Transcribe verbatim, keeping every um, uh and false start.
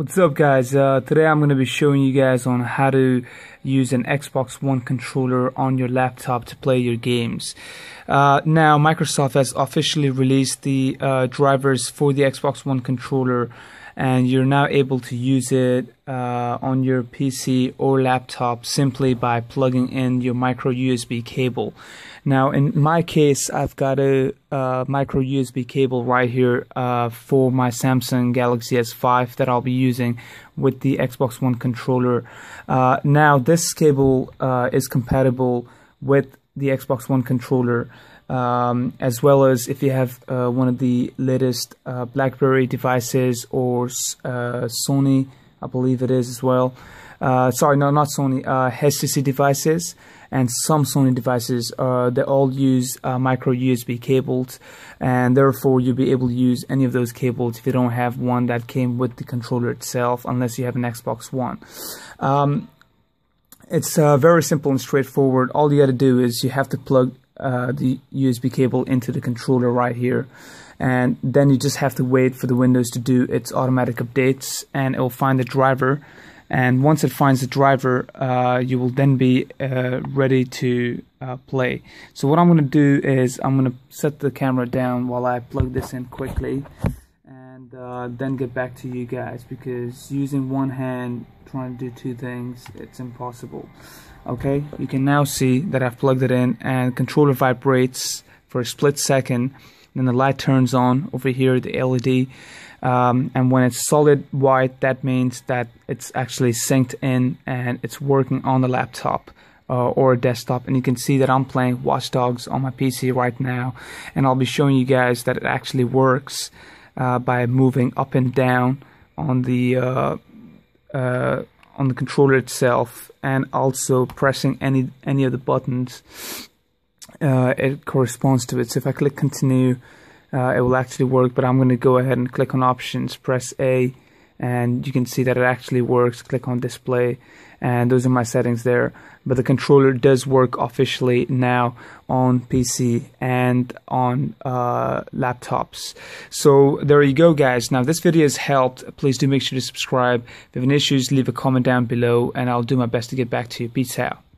What's up guys, uh, today I'm going to be showing you guys on how to use an Xbox One controller on your laptop to play your games. Uh, now Microsoft has officially released the uh, drivers for the Xbox One controller, and you're now able to use it uh, on your P C or laptop simply by plugging in your micro U S B cable. Now in my case, I've got a uh, micro U S B cable right here uh, for my Samsung Galaxy S five that I'll be using with the Xbox One controller. Uh, now this cable uh, is compatible with the Xbox One controller, um, as well as if you have uh, one of the latest uh, BlackBerry devices or uh, Sony, I believe it is as well. Uh, sorry, no, not Sony, uh, H T C devices and some Sony devices. Uh, they all use uh, micro U S B cables, and therefore you'll be able to use any of those cables if you don't have one that came with the controller itself, unless you have an Xbox One. Um, It's uh, very simple and straightforward. All you got to do is you have to plug uh, the U S B cable into the controller right here, and then you just have to wait for the Windows to do its automatic updates, and it will find the driver. And once it finds the driver, uh, you will then be uh, ready to uh, play. So what I'm going to do is I'm going to set the camera down while I plug this in quickly, and uh, then get back to you guys, because using one hand trying to do two things, it's impossible. Okay, you can now see that I've plugged it in, and controller vibrates for a split second, then the light turns on over here, the L E D, um, and when it's solid white, that means that it's actually synced in and it's working on the laptop Uh, or a desktop. And you can see that I'm playing Watch Dogs on my P C right now, and I'll be showing you guys that it actually works uh, by moving up and down on the uh, uh, on the controller itself, and also pressing any any of the buttons uh, it corresponds to it. So if I click continue, uh, it will actually work, but I'm going to go ahead and click on options, press A, and you can see that it actually works. Click on display, and those are my settings there. But the controller does work officially now on P C and on uh, laptops. So there you go guys. Now if this video has helped, please do make sure to subscribe. If you have any issues, leave a comment down below, and I'll do my best to get back to you. Peace out.